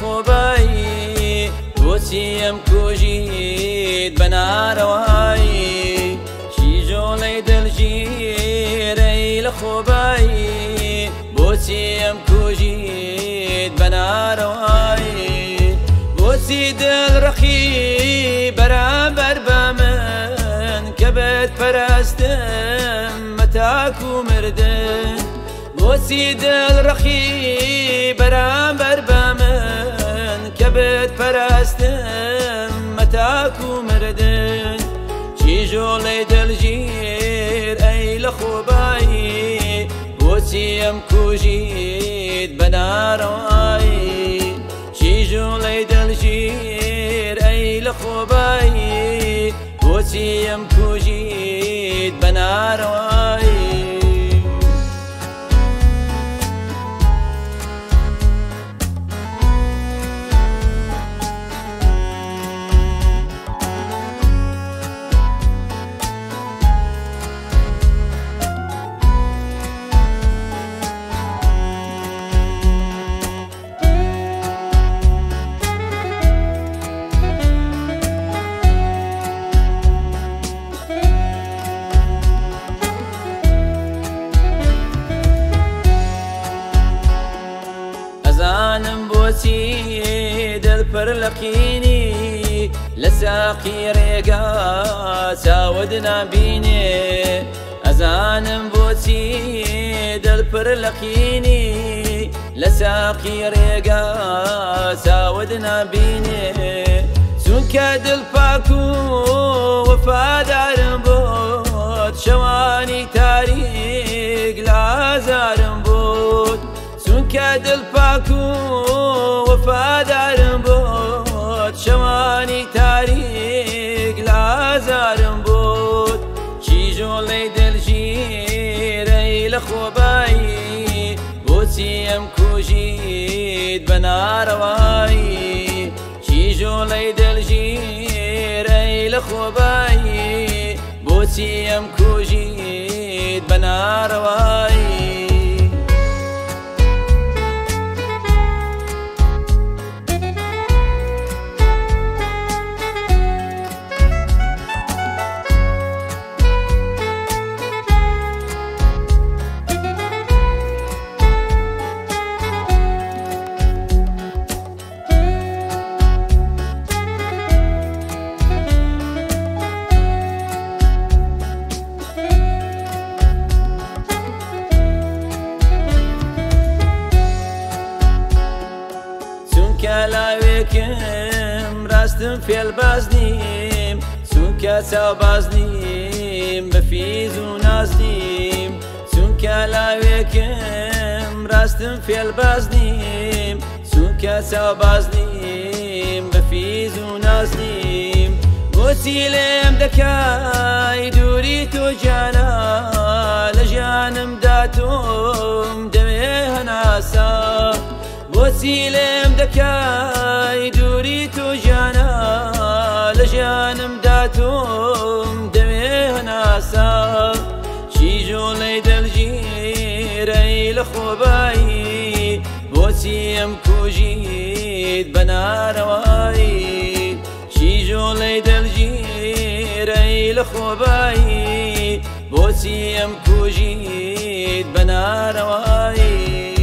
خوبایی دوستیم کوچید بناروایی چیزونه دلچیری لخوبایی دوستیم کوچید بناروایی دوستی دل رخی برابر با من کبد پرستم متاکو مردم دوستی دل رخی برابر با من کبد پرستم متاکو مردم چی جولی دلگیر ای لخوبایی دوستیم کوچید بناروایی چی جولی دلگیر ای لخوبایی دوستیم کوچید بناروایی لقيني لساقي ريقا ساودنا بيني أزانم بوتي دلبر لقيني لساقي ريقا ساودنا بيني سنكا دلباكو وفادارم بود شواني تاريق لازارم بود سنكا دلباكو وفادارم بود شوانی تاریک لازارم بود چی جولی دلگیر ای لخوبایی بوتیم کوچید بناروایی چی جولی دلگیر ای لخوبایی بوتیم کوچید بناروایی راستم فیل بازنیم سون که ساو بازنیم بفیز و نازنیم سون که لاویکم راستم فیل بازنیم سون که ساو بازنیم بفیز و نازنیم گوسیلم دکای دوری تو جانا لجانم داتوم دمه ناسا وسيلم دكاي دوري تو جانا لجانم داتوم دمه ناسا شي جولي دلجيري لخوباي وسيم كوجيد بناروي شي جولي دلجيري لخوباي وسيم كوجيد بناروي